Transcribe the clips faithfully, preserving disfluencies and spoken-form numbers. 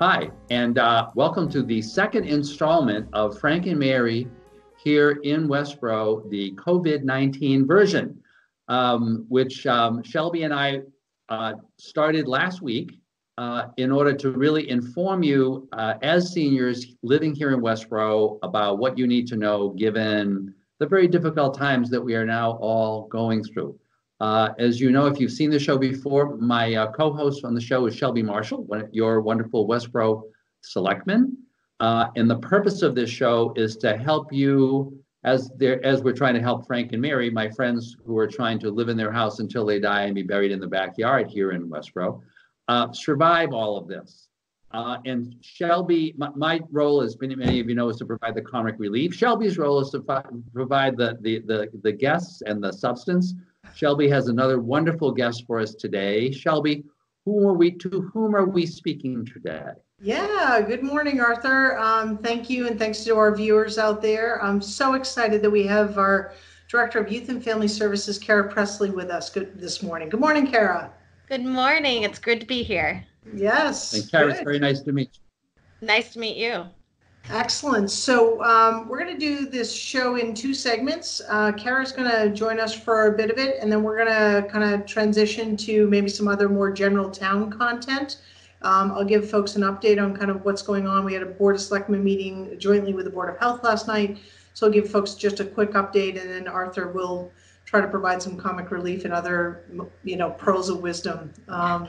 Hi, and uh, welcome to the second installment of Frank and Mary here in Westborough, the COVID nineteen version, um, which um, Shelby and I uh, started last week uh, in order to really inform you uh, as seniors living here in Westborough about what you need to know given the very difficult times that we are now all going through. Uh, as you know, if you've seen the show before, my uh, co-host on the show is Shelby Marshall, one, your wonderful Westborough selectman. Uh, and the purpose of this show is to help you, as, as we're trying to help Frank and Mary, my friends who are trying to live in their house until they die and be buried in the backyard here in Westborough, uh, survive all of this. Uh, and Shelby, my, my role, as many, many of you know, is to provide the comic relief. Shelby's role is to provide the, the, the, the guests and the substance. Shelby has another wonderful guest for us today. Shelby, who are we to whom are we speaking today? Yeah, good morning, Arthur. Um, thank you, and thanks to our viewers out there. I'm so excited that we have our Director of Youth and Family Services, Cara Presley, with us good, this morning. Good morning, Cara. Good morning. It's good to be here. Yes. And Cara, it's very nice to meet you. Nice to meet you. Excellent. So um, we're going to do this show in two segments. Uh, Cara's going to join us for a bit of it, and then we're going to kind of transition to maybe some other more general town content. Um, I'll give folks an update on kind of what's going on. We had a Board of Selectmen meeting jointly with the Board of Health last night, so I'll give folks just a quick update, and then Arthur will try to provide some comic relief and other, you know, pearls of wisdom. Um,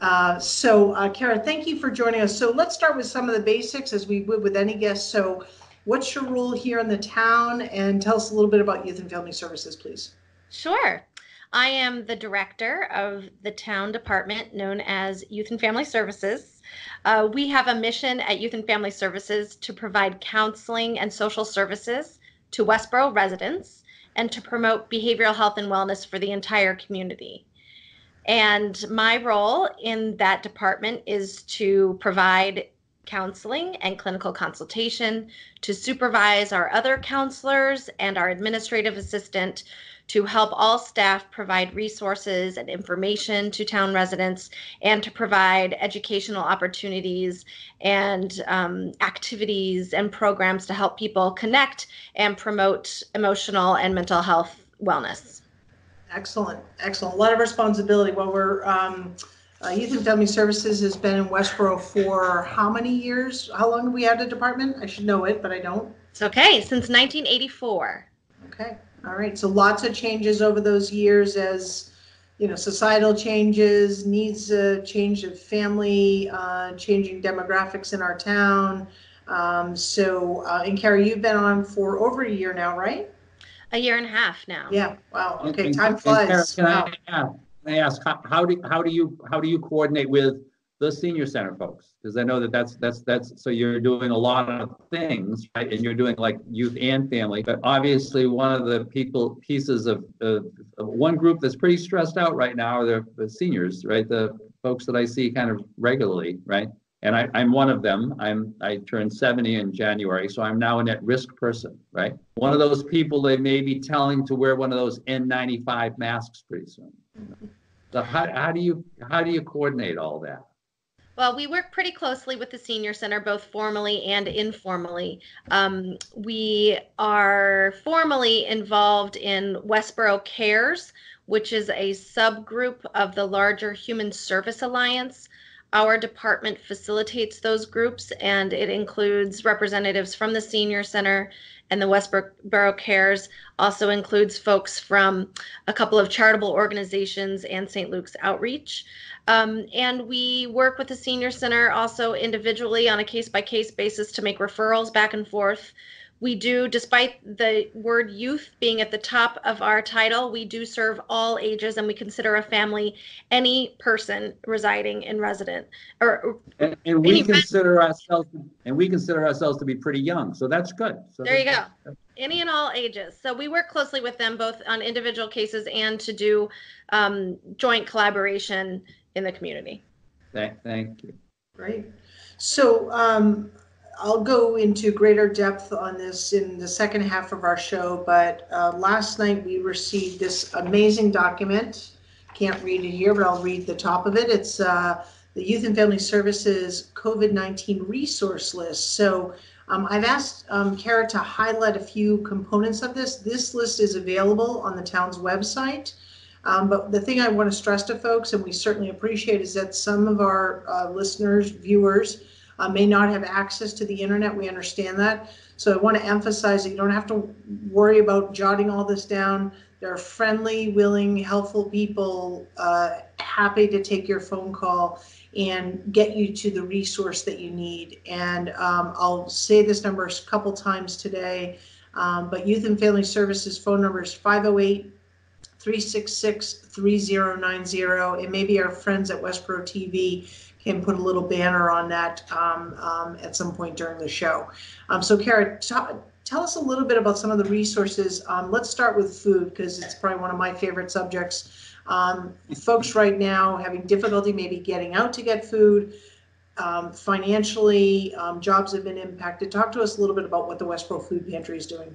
Uh, so, uh, Cara, thank you for joining us. So let's start with some of the basics, as we would with any guest. So what's your role here in the town? And tell us a little bit about Youth and Family Services, please. Sure. I am the director of the town department known as Youth and Family Services. Uh, we have a mission at Youth and Family Services to provide counseling and social services to Westborough residents and to promote behavioral health and wellness for the entire community. And my role in that department is to provide counseling and clinical consultation, to supervise our other counselors and our administrative assistant, to help all staff provide resources and information to town residents, and to provide educational opportunities and um, activities and programs to help people connect and promote emotional and mental health wellness. Excellent, excellent. A lot of responsibility. Well, we're um, uh, Youth and Family Services has been in Westborough for how many years? How long have we had a department? I should know it, but I don't. It's okay. Since nineteen eighty-four. Okay. All right. So lots of changes over those years, as you know, societal changes, needs, a change of family, uh, changing demographics in our town. Um, so, uh, and Cara, you've been on for over a year now, right? A year and a half now. Yeah. Wow. Okay. And, time flies. Can, wow. I ask, can I ask how, how do how do you how do you coordinate with the senior center folks? Because I know that that's that's that's so you're doing a lot of things, right? And you're doing like youth and family, but obviously one of the people pieces of, uh, of one group that's pretty stressed out right now are the, the seniors, right? The folks that I see kind of regularly, right? And I, I'm one of them. I'm, I turned seventy in January, so I'm now an at-risk person, right? One of those people they may be telling to wear one of those N ninety-five masks pretty soon. So how, how do you how do you coordinate all that? Well, we work pretty closely with the senior center, both formally and informally. Um, we are formally involved in Westborough Cares, which is a subgroup of the larger Human Service Alliance. Our department facilitates those groups, and it includes representatives from the Senior Center and the Westborough Cares, also includes folks from a couple of charitable organizations and Saint Luke's Outreach. Um, and we work with the Senior Center also individually on a case-by-case basis to make referrals back and forth. We do, despite the word youth being at the top of our title, we do serve all ages, and we consider a family any person residing in resident or and, and we consider resident. ourselves and we consider ourselves to be pretty young, so that's good. So there you go. Any and all ages. So we work closely with them both on individual cases and to do um, joint collaboration in the community. Thank, thank you. Great. So. Um, I'll go into greater depth on this in the second half of our show, but uh, last night we received this amazing document. Can't read it here, but I'll read the top of it. It's uh, the Youth and Family Services COVID nineteen resource list. So um, I've asked um, Cara to highlight a few components of this. This list is available on the town's website. Um, but the thing I want to stress to folks, and we certainly appreciate, is that some of our uh, listeners, viewers, uh, may not have access to the internet. We understand that. So I want to emphasize that you don't have to worry about jotting all this down. There are friendly, willing, helpful people uh, happy to take your phone call and get you to the resource that you need. And um, I'll say this number a couple times today, um, but Youth and Family Services phone number is five oh eight, three six six, three oh nine oh. And maybe our friends at Westborough T V can put a little banner on that um, um, at some point during the show. Um, so Cara, tell us a little bit about some of the resources. Um, let's start with food, because it's probably one of my favorite subjects. Um, folks right now having difficulty maybe getting out to get food, um, financially, um, jobs have been impacted. Talk to us a little bit about what the Westborough Food Pantry is doing.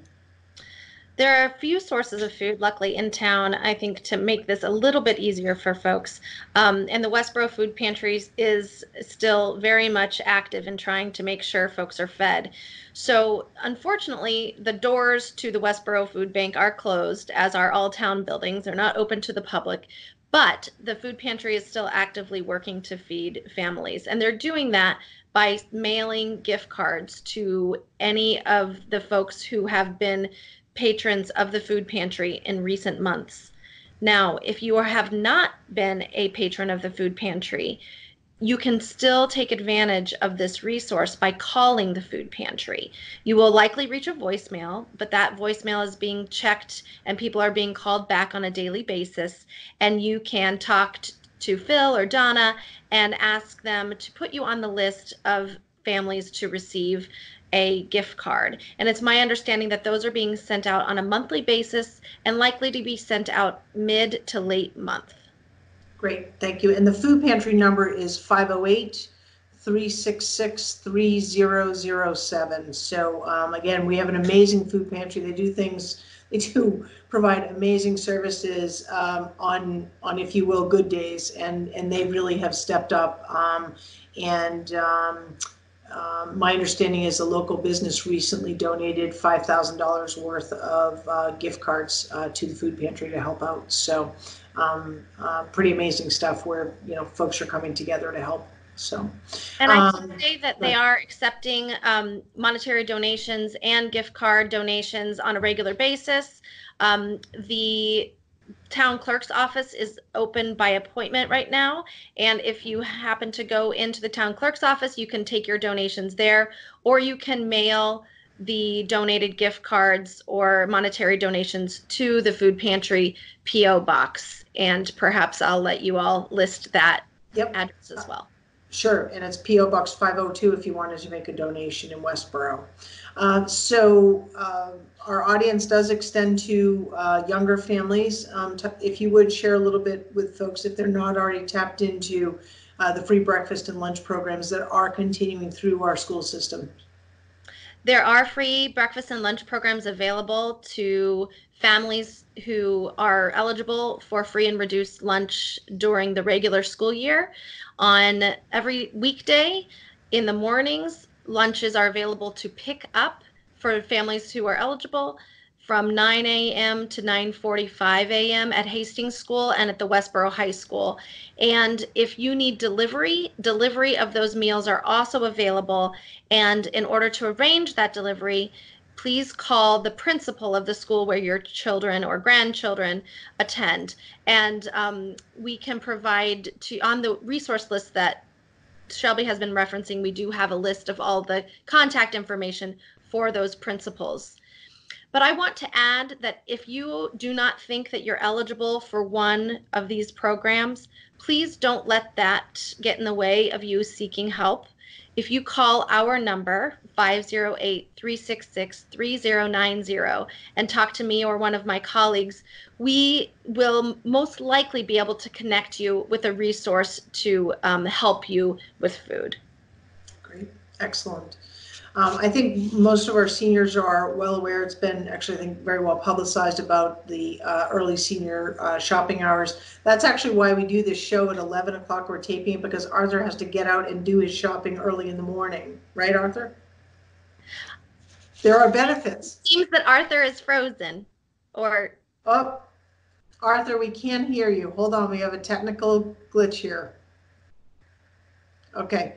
There are a few sources of food, luckily, in town, I think, to make this a little bit easier for folks. Um, and the Westborough Food Pantry is still very much active in trying to make sure folks are fed. So, unfortunately, the doors to the Westborough Food Bank are closed, as are all town buildings. They're not open to the public. But the food pantry is still actively working to feed families, and they're doing that by mailing gift cards to any of the folks who have been patrons of the food pantry in recent months. Now, if you have not been a patron of the food pantry, you can still take advantage of this resource by calling the food pantry. You will likely reach a voicemail, but that voicemail is being checked and people are being called back on a daily basis, and you can talk to Phil or Donna and ask them to put you on the list of families to receive a gift card. And it's my understanding that those are being sent out on a monthly basis and likely to be sent out mid to late month. Great, thank you. And the food pantry number is five oh eight, three six six, three oh oh seven. So um, again, we have an amazing food pantry. They do things, they do provide amazing services um, on, on, if you will, good days. And, and they really have stepped up. Um, and um, Um, my understanding is a local business recently donated five thousand dollars worth of uh, gift cards uh, to the food pantry to help out. So um, uh, pretty amazing stuff where, you know, folks are coming together to help. So, and I can um, say that they are accepting um, monetary donations and gift card donations on a regular basis. Um, the town clerk's office is open by appointment right now, and if you happen to go into the town clerk's office, you can take your donations there, or you can mail the donated gift cards or monetary donations to the food pantry P O box, and perhaps I'll let you all list that yep. address as well. Sure, and it's P O Box five oh two if you wanted to make a donation in Westborough. Uh, so uh, our audience does extend to uh, younger families. Um, t if you would share a little bit with folks, if they're not already tapped into uh, the free breakfast and lunch programs that are continuing through our school system. There are free breakfast and lunch programs available to families who are eligible for free and reduced lunch during the regular school year. On every weekday in the mornings, lunches are available to pick up for families who are eligible from nine a m to nine forty-five a m at Hastings School and at the Westborough High School. And if you need delivery, delivery of those meals are also available. And in order to arrange that delivery, please call the principal of the school where your children or grandchildren attend. And um, we can provide to, on the resource list that Shelby has been referencing, we do have a list of all the contact information for those principals. But I want to add that if you do not think that you're eligible for one of these programs, please don't let that get in the way of you seeking help. If you call our number, five oh eight, three six six, three oh nine oh, and talk to me or one of my colleagues, we will most likely be able to connect you with a resource to um, help you with food. Great, excellent. Um, I think most of our seniors are well aware. It's been actually, I think, very well publicized about the uh, early senior uh, shopping hours. That's actually why we do this show at eleven o'clock. We're taping it because Arthur has to get out and do his shopping early in the morning. Right, Arthur? There are benefits. It seems that Arthur is frozen or... Oh, Arthur, we can't hear you. Hold on. We have a technical glitch here. Okay.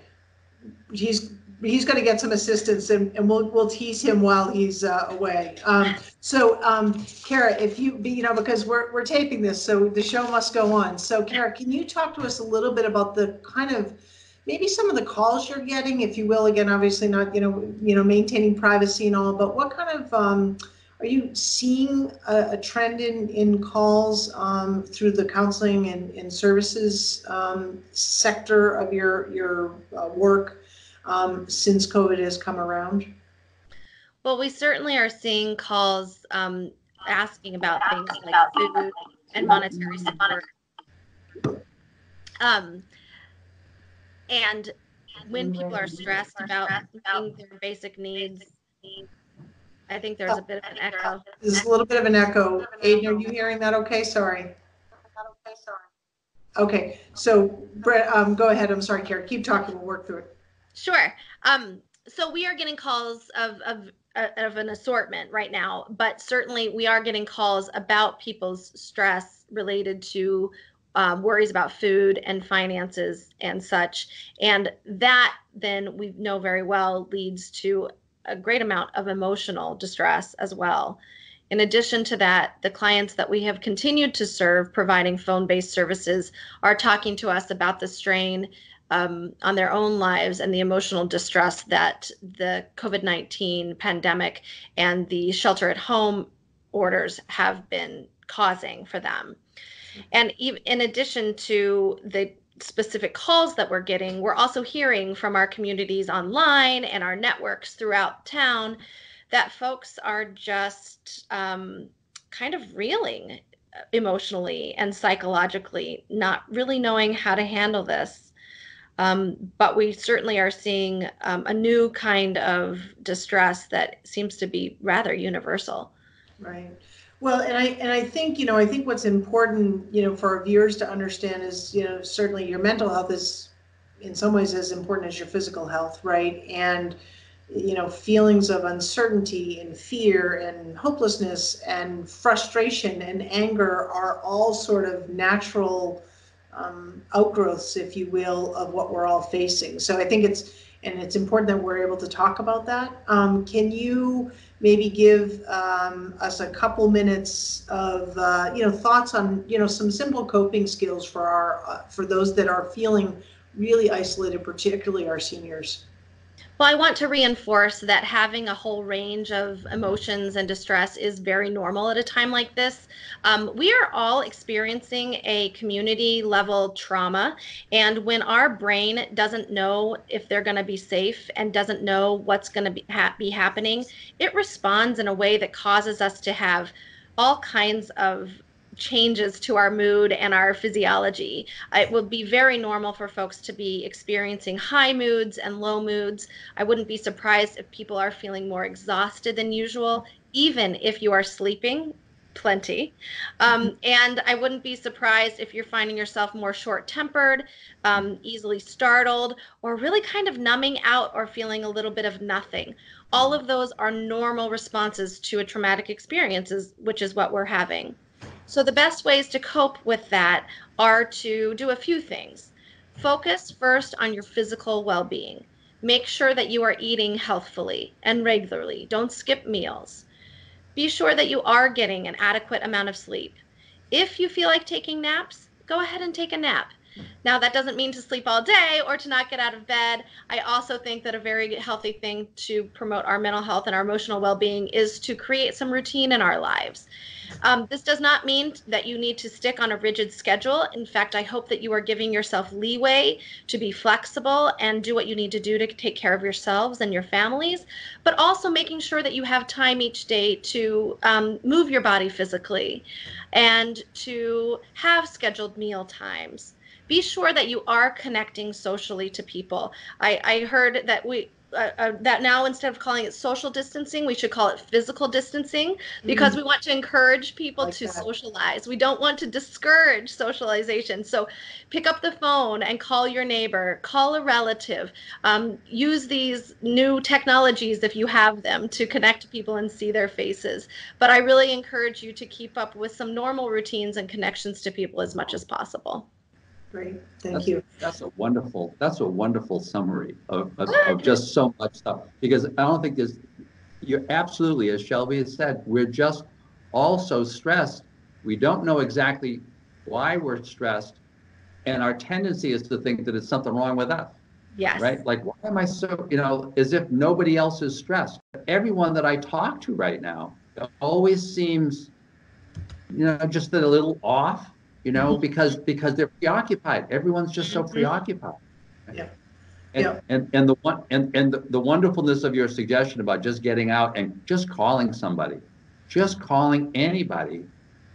He's... he's going to get some assistance, and, and we'll we'll tease him while he's uh, away. Um, so, um, Cara, if you you know, because we're we're taping this, so the show must go on. So, Cara, can you talk to us a little bit about the kind of maybe some of the calls you're getting, if you will? Again, obviously not you know you know maintaining privacy and all, but what kind of um, are you seeing a, a trend in in calls um, through the counseling and, and services um, sector of your your uh, work? Um, since COVID has come around? Well, we certainly are seeing calls um, asking about things like food and monetary support. Um, and when people are stressed about their basic needs, I think there's a bit of an echo. There's a little bit of an echo. Aiden, are you hearing that okay? Sorry. Okay, so Brett, um, go ahead. I'm sorry, Cara. Keep talking. We'll work through it. Sure. Um, so we are getting calls of, of, of an assortment right now, but certainly we are getting calls about people's stress related to um, worries about food and finances and such. And that then we know very well leads to a great amount of emotional distress as well. In addition to that, the clients that we have continued to serve providing phone-based services are talking to us about the strain Um, on their own lives and the emotional distress that the COVID nineteen pandemic and the shelter at home orders have been causing for them. And even in addition to the specific calls that we're getting, we're also hearing from our communities online and our networks throughout town that folks are just um, kind of reeling emotionally and psychologically, not really knowing how to handle this. Um, but we certainly are seeing um, a new kind of distress that seems to be rather universal. Right. Well, and I and I think, you know, I think what's important, you know, for our viewers to understand is, you know, certainly your mental health is in some ways as important as your physical health. Right. And, you know, feelings of uncertainty and fear and hopelessness and frustration and anger are all sort of natural Um, outgrowths, if you will, of what we're all facing. So I think it's, and it's important that we're able to talk about that. Um, can you maybe give um, us a couple minutes of, uh, you know, thoughts on, you know, some simple coping skills for our, uh, for those that are feeling really isolated, particularly our seniors? Well, I want to reinforce that having a whole range of emotions and distress is very normal at a time like this. Um, we are all experiencing a community level trauma, and when our brain doesn't know if they're going to be safe and doesn't know what's going to be, ha be happening, it responds in a way that causes us to have all kinds of changes to our mood and our physiology. It would be very normal for folks to be experiencing high moods and low moods. I wouldn't be surprised if people are feeling more exhausted than usual, even if you are sleeping plenty. Um, and I wouldn't be surprised if you're finding yourself more short-tempered, um, easily startled, or really kind of numbing out or feeling a little bit of nothing. All of those are normal responses to a traumatic experience, which is what we're having. So the best ways to cope with that are to do a few things. Focus first on your physical well-being. Make sure that you are eating healthfully and regularly. Don't skip meals. Be sure that you are getting an adequate amount of sleep. If you feel like taking naps, go ahead and take a nap. Now, that doesn't mean to sleep all day or to not get out of bed. I also think that a very healthy thing to promote our mental health and our emotional well-being is to create some routine in our lives. Um, this does not mean that you need to stick on a rigid schedule. In fact, I hope that you are giving yourself leeway to be flexible and do what you need to do to take care of yourselves and your families, but also making sure that you have time each day to um, move your body physically and to have scheduled meal times. Be sure that you are connecting socially to people. I, I heard that we uh, uh, that now instead of calling it social distancing, we should call it physical distancing, because mm-hmm. we want to encourage people like to that. socialize. We don't want to discourage socialization. So pick up the phone and call your neighbor, call a relative, um, use these new technologies if you have them to connect to people and see their faces. But I really encourage you to keep up with some normal routines and connections to people as much as possible. Great. Thank that's, you. That's a wonderful, that's a wonderful summary of, of, of just so much stuff, because I don't think there's, you're absolutely, as Shelby has said, we're just all so stressed. We don't know exactly why we're stressed. And our tendency is to think that it's something wrong with us. Yes. Right? Like, why am I so, you know, as if nobody else is stressed. Everyone that I talk to right now always seems, you know, just a little off. You know, because because they're preoccupied. Everyone's just so preoccupied. Yeah. And, yeah. and and the one and and the, the wonderfulness of your suggestion about just getting out and just calling somebody, just calling anybody,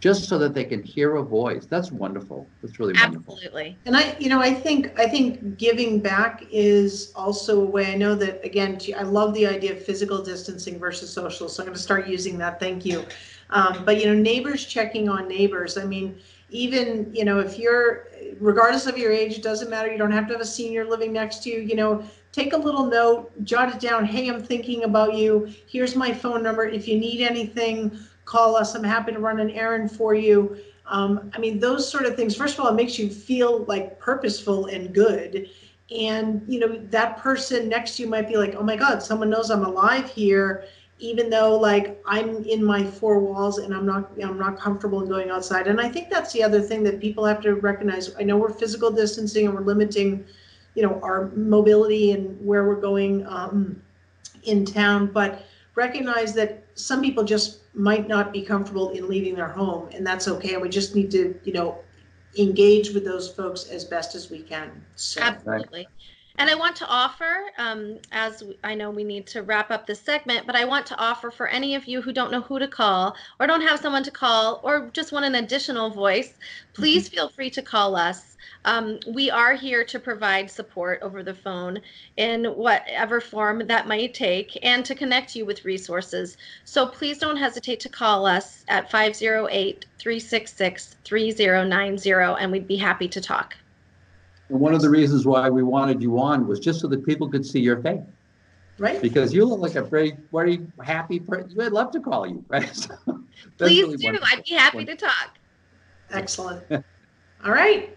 just so that they can hear a voice. That's wonderful. That's really wonderful. Absolutely. And I, you know, I think I think giving back is also a way. I know that, again, I love the idea of physical distancing versus social. So I'm going to start using that. Thank you. Um, but you know, neighbors checking on neighbors. I mean. Even, you know, if you're, regardless of your age, it doesn't matter, you don't have to have a senior living next to you, you know, take a little note, jot it down, hey, I'm thinking about you, here's my phone number, if you need anything, call us, I'm happy to run an errand for you. Um, I mean, those sort of things, first of all, it makes you feel like purposeful and good. And, you know, that person next to you might be like, oh my God, someone knows I'm alive here. Even though, like, I'm in my four walls and I'm not, I'm not comfortable in going outside. And I think that's the other thing that people have to recognize. I know we're physical distancing and we're limiting, you know, our mobility and where we're going um, in town, but recognize that some people just might not be comfortable in leaving their home, and that's okay. And we just need to, you know, engage with those folks as best as we can. So. Absolutely. And I want to offer, um, as I know we need to wrap up this segment, but I want to offer for any of you who don't know who to call or don't have someone to call or just want an additional voice, please feel free to call us. Um, we are here to provide support over the phone in whatever form that might take and to connect you with resources. So please don't hesitate to call us at five oh eight, three six six, three oh nine oh, and we'd be happy to talk. And one of the reasons why we wanted you on was just so that people could see your face. Right. Because you look like a very, very happy person. I'd love to call you, right? So please really do. Wonderful. I'd be happy wonderful. to talk. Excellent. All right.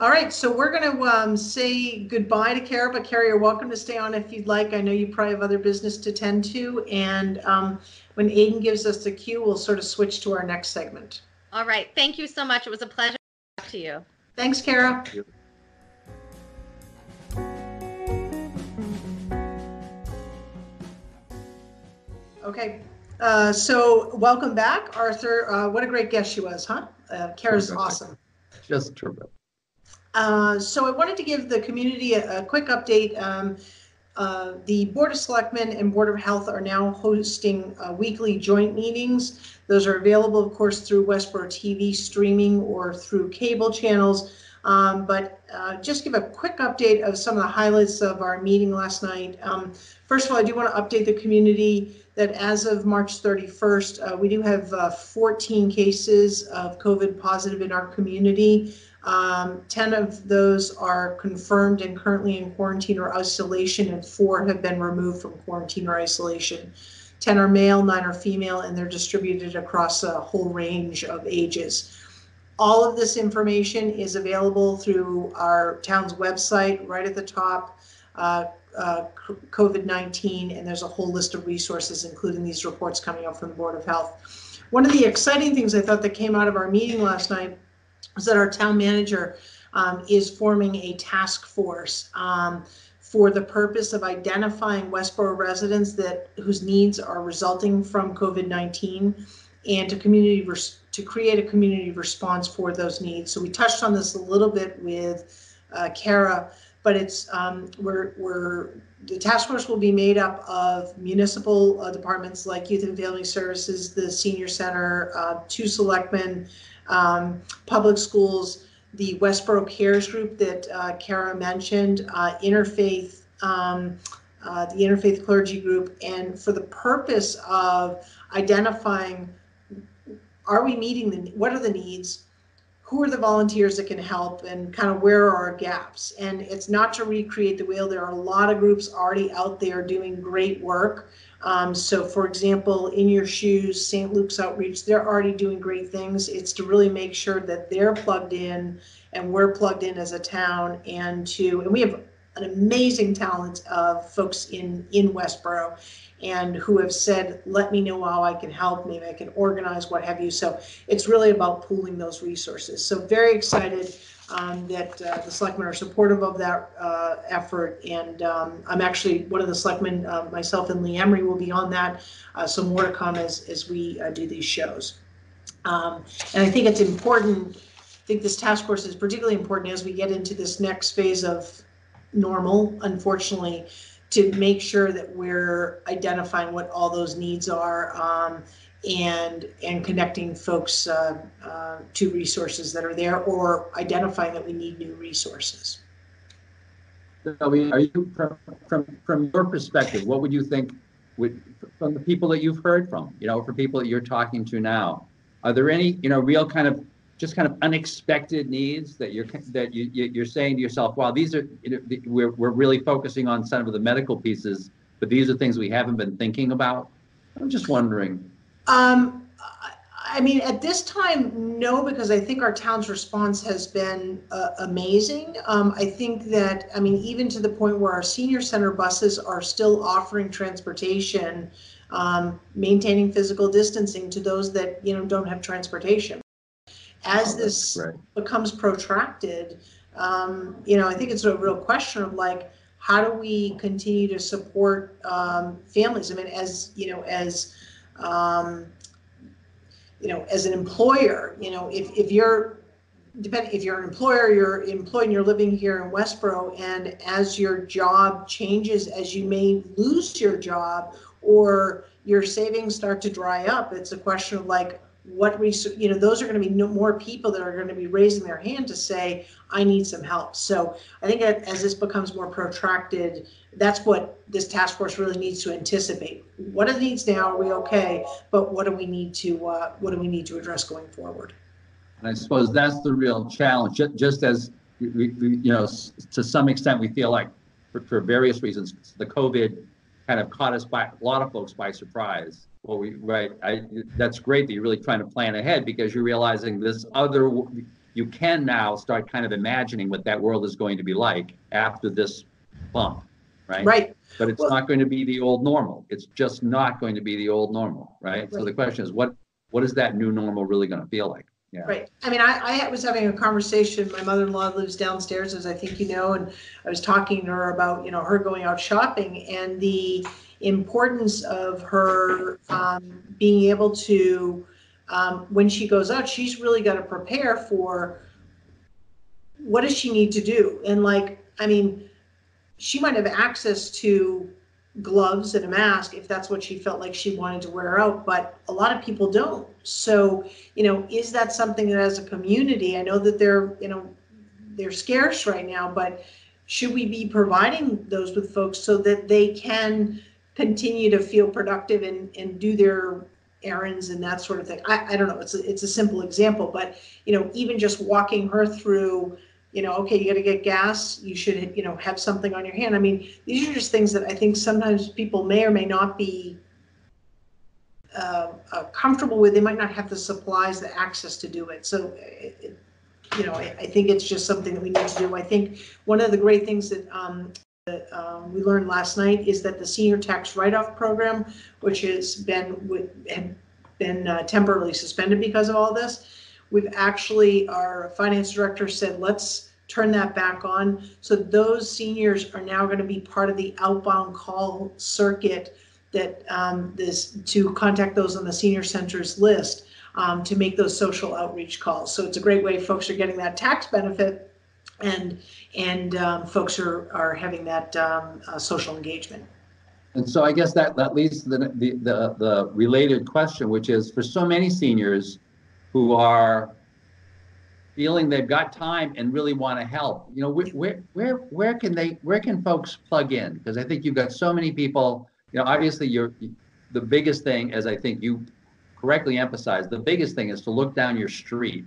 All right. So we're going to um, say goodbye to Cara, but Cara, you're welcome to stay on if you'd like. I know you probably have other business to tend to. And um, when Aiden gives us the cue, we'll sort of switch to our next segment. All right. Thank you so much. It was a pleasure to talk to you. Thanks, Cara. Thank you. Okay, uh, so welcome back, Arthur. Uh, what a great guest she was, huh? Uh, Cara's awesome. Just terrific. Uh, so I wanted to give the community a, a quick update. Um, uh, the Board of Selectmen and Board of Health are now hosting uh, weekly joint meetings. Those are available, of course, through Westborough T V streaming or through cable channels. Um, but uh, just give a quick update of some of the highlights of our meeting last night. Um, first of all, I do want to update the community that as of March thirty-first, uh, we do have uh, fourteen cases of COVID positive in our community. Um, ten of those are confirmed and currently in quarantine or isolation, and four have been removed from quarantine or isolation. ten are male, nine are female, and they're distributed across a whole range of ages. All of this information is available through our town's website, right at the top, uh, uh, COVID nineteen, and there's a whole list of resources, including these reports coming up from the Board of Health. One of the exciting things I thought that came out of our meeting last night is that our town manager um, is forming a task force. Um, for the purpose of identifying Westborough residents that whose needs are resulting from COVID nineteen and to community res to create a community response for those needs. So we touched on this a little bit with uh, Cara, but it's um, we're, we're the task force will be made up of municipal uh, departments like Youth and Family Services, the Senior Center, uh, two selectmen, um, public schools, the Westborough Cares group that uh, Cara mentioned, uh, Interfaith, um, uh, the Interfaith Clergy Group, and for the purpose of identifying, are we meeting the, what are the needs? Who are the volunteers that can help, and kind of where are our gaps? And it's not to recreate the wheel. There are a lot of groups already out there doing great work. Um, so for example, In Your Shoes, Saint Luke's Outreach, they're already doing great things. It's to really make sure that they're plugged in and we're plugged in as a town, and to, and we have an amazing talent of folks in, in Westborough, and who have said, let me know how I can help, maybe I can organize, what have you. So it's really about pooling those resources. So very excited um, that uh, the selectmen are supportive of that uh, effort. And um, I'm actually, one of the selectmen, uh, myself and Lee Emery will be on that. Uh, so more to come as, as we uh, do these shows. Um, and I think it's important, I think this task force is particularly important as we get into this next phase of normal, unfortunately, to make sure that we're identifying what all those needs are, um, and and connecting folks uh, uh, to resources that are there, or identifying that we need new resources. Shelby, are you, from, from, from your perspective, what would you think, would, from the people that you've heard from, you know, for people that you're talking to now, are there any, you know, real kind of, just kind of unexpected needs that you're that you, you're saying to yourself, wow, these are, we're, we're really focusing on some of the medical pieces, but these are things we haven't been thinking about? I'm just wondering. Um, I mean, at this time, no, because I think our town's response has been uh, amazing. Um, I think that, I mean, even to the point where our senior center buses are still offering transportation, um, maintaining physical distancing to those that, you know, don't have transportation. As this right. becomes protracted, um, you know, I think it's a real question of like, how do we continue to support um, families? I mean, as you know, as um, you know, as an employer, you know, if if you're depending, if you're an employer, you're employed and you're living here in Westborough, and as your job changes, as you may lose your job or your savings start to dry up, it's a question of like, what research, you know, those are going to be no more people that are going to be raising their hand to say, I need some help. So I think that as this becomes more protracted, that's what this task force really needs to anticipate. What are the needs now? Are we okay? But what do we need to, uh, what do we need to address going forward? And I suppose that's the real challenge, just as, we, we, you know, to some extent, we feel like for, for various reasons, the COVID kind of caught us by a lot of folks by surprise. Well, we, right. I, that's great that you're really trying to plan ahead, because you're realizing this other, you can now start kind of imagining what that world is going to be like after this bump, right? Right. But it's well, not going to be the old normal. It's just not going to be the old normal, right? right. So the question is, what what is that new normal really going to feel like? Yeah. Right. I mean, I, I was having a conversation. My mother-in-law lives downstairs, as I think you know, and I was talking to her about, you know, her going out shopping and the importance of her um, being able to, um, when she goes out, she's really got to prepare for what does she need to do. And like, I mean, she might have access to gloves and a mask if that's what she felt like she wanted to wear out, but a lot of people don't. So, you know, is that something that as a community, I know that they're, you know, they're scarce right now, but should we be providing those with folks so that they can continue to feel productive and, and do their errands and that sort of thing? I, I don't know, it's a, it's a simple example, but, you know, even just walking her through, you know, okay, you got to get gas, you should, you know, have something on your hand. I mean, these are just things that I think sometimes people may or may not be uh, uh, comfortable with. They might not have the supplies, the access to do it. So, it, you know, I, I think it's just something that we need to do. I think one of the great things that um, That, um, we learned last night is that the senior tax write-off program, which has been had been uh, temporarily suspended because of all this, we've actually, our finance director said, let's turn that back on. So those seniors are now going to be part of the outbound call circuit that um, this to contact those on the senior centers list um, to make those social outreach calls. So it's a great way folks are getting that tax benefit. And and um, folks are, are having that um, uh, social engagement. And so I guess that, that leads to the, the, the, the related question, which is for so many seniors who are feeling they've got time and really want to help. You know, where where where can they where can folks plug in? Because I think you've got so many people. You know, obviously, you're the biggest thing, as I think you correctly emphasized, the biggest thing is to look down your street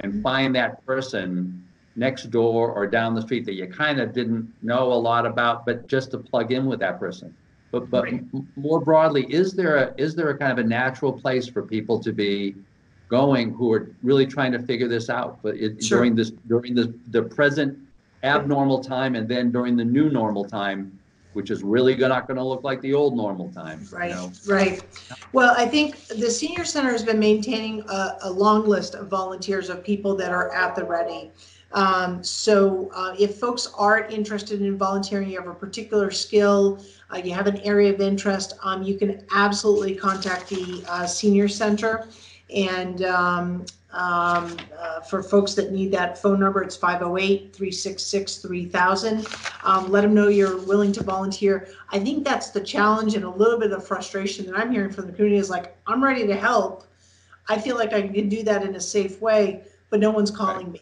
and find that person next door or down the street that you kind of didn't know a lot about, but just to plug in with that person. But but right. more broadly, is there a is there a kind of a natural place for people to be going who are really trying to figure this out? But it, sure. during this during the the present abnormal time, and then during the new normal time, which is really not going to look like the old normal time. Right, you know? Right. Well, I think the Senior Center has been maintaining a, a long list of volunteers, of people that are at the ready. Um, so uh, if folks are interested in volunteering, you have a particular skill, uh, you have an area of interest, um, you can absolutely contact the uh, Senior Center. And um, um, uh, for folks that need that phone number, it's five oh eight, three six six, three thousand. Um, let them know you're willing to volunteer. I think that's the challenge, and a little bit of frustration that I'm hearing from the community is like, I'm ready to help. I feel like I can do that in a safe way, but no one's calling right. me.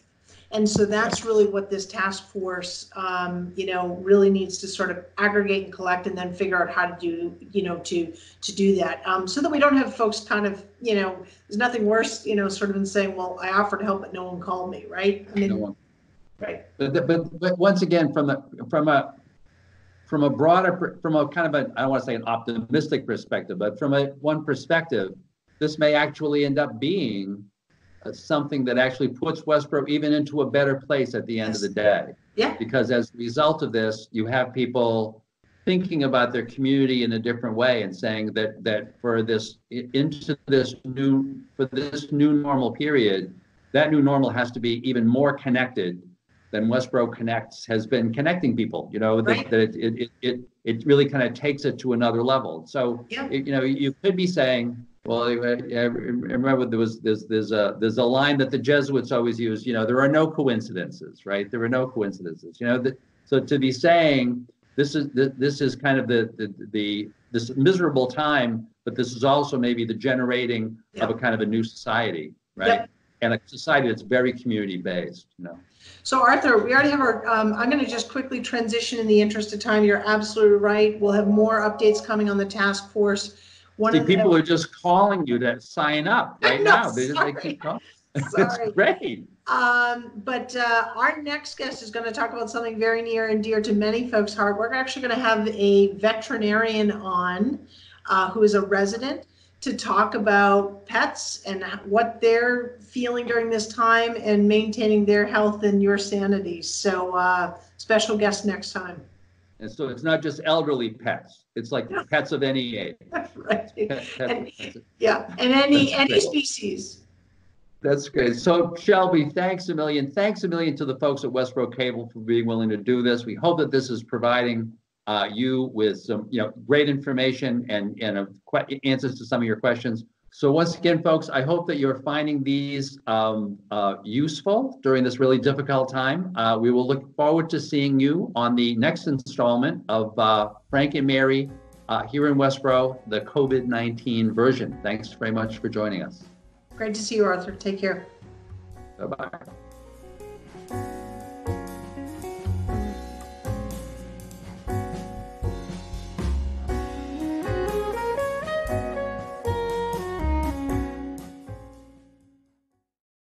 And so that's really what this task force, um, you know, really needs to sort of aggregate and collect, and then figure out how to do, you know, to to do that, um, so that we don't have folks kind of, you know, there's nothing worse, you know, sort of in saying, well, I offered help, but no one called me, right? I mean, no one. Right. But, but but once again, from the from a from a broader, from a kind of a, I don't want to say an optimistic perspective, but from a one perspective, this may actually end up being something that actually puts Westborough even into a better place at the end yes. of the day. Yeah. Because as a result of this, you have people thinking about their community in a different way and saying that that for this into this new for this new normal period, that new normal has to be even more connected than Westborough Connects has been connecting people. You know, that, right. that it, it it it really kind of takes it to another level. So yeah. it, you know, you could be saying, well, I remember there was there's there's a there's a line that the Jesuits always use. You know, there are no coincidences, right? There are no coincidences. You know, the, so to be saying this is this is kind of the the, the this miserable time, but this is also maybe the generating yeah. of a kind of a new society, right? Yeah. And a society that's very community based, you know. So Arthur, we already have our, um, I'm going to just quickly transition in the interest of time. You're absolutely right. We'll have more updates coming on the task force. One See, people are just calling you to sign up right no, now. They, just, they keep calling. It's great. Um, but uh, our next guest is going to talk about something very near and dear to many folks' heart. We're actually going to have a veterinarian on uh, who is a resident to talk about pets and what they're feeling during this time and maintaining their health and your sanity. So uh, special guest next time. And so it's not just elderly pets. It's like yeah. pets of any age. Right. Pets, and, pets. Yeah, and any That's any great. species. That's great. So Shelby, thanks a million. Thanks a million to the folks at Westborough Cable for being willing to do this. We hope that this is providing uh, you with some, you know, great information and and a, answers to some of your questions. So once again, folks, I hope that you're finding these um, uh, useful during this really difficult time. Uh, we will look forward to seeing you on the next installment of uh, Frank and Mary uh, here in Westborough, the COVID nineteen version. Thanks very much for joining us. Great to see you, Arthur. Take care. Bye-bye.